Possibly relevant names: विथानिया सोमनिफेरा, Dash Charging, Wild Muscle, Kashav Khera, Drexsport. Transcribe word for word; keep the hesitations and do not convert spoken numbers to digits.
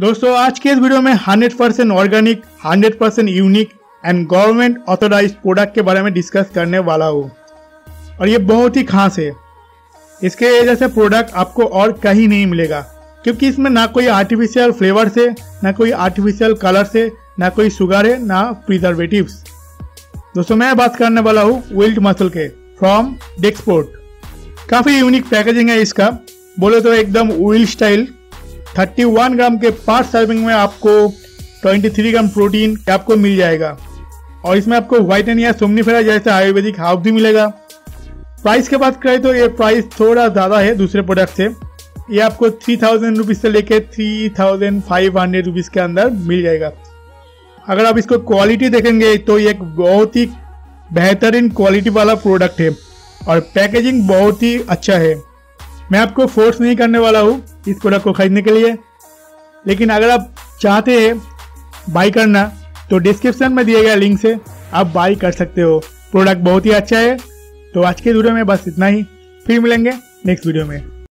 दोस्तों आज के इस वीडियो में hundred percent organic, hundred percent unique and government authorised product के बारे में डिस्कस करने वाला हूँ और ये बहुत ही खास है। इसके जैसे प्रोडक्ट आपको और कहीं नहीं मिलेगा क्योंकि इसमें ना कोई आर्टिफिशियल फ्लेवर से, ना कोई आर्टिफिशियल कलर से, ना कोई शुगर है, ना प्रिजर्वेटिव्स। दोस्तों मैं बात करने वाला हूँ विल्ड मसल के फ्रॉम ड्रेक्सपोर्ट। काफ़ी यूनिक पैकेजिंग है इसका, बोले तो एकदम विल्ड स्टाइल। इकतीस ग्राम के पाँच सर्विंग में आपको तेईस ग्राम प्रोटीन आपको मिल जाएगा और इसमें आपको विथानिया सोमनिफेरा जैसा आयुर्वेदिक हर्ब भी मिलेगा। प्राइस की बात करें तो ये प्राइस थोड़ा ज़्यादा है दूसरे प्रोडक्ट से। ये आपको थ्री थाउजेंड रुपीज़ से लेकर three thousand five hundred rupees के अंदर मिल जाएगा। अगर आप इसको क्वालिटी देखेंगे तो ये एक बहुत ही बेहतरीन क्वालिटी वाला प्रोडक्ट है और पैकेजिंग बहुत ही अच्छा है। मैं आपको फोर्स नहीं करने वाला हूँ इस प्रोडक्ट को खरीदने के लिए, लेकिन अगर आप चाहते हैं बाई करना तो डिस्क्रिप्शन में दिए गए लिंक से आप बाई कर सकते हो। प्रोडक्ट बहुत ही अच्छा है। तो आज के वीडियो में बस इतना ही, फिर मिलेंगे नेक्स्ट वीडियो में।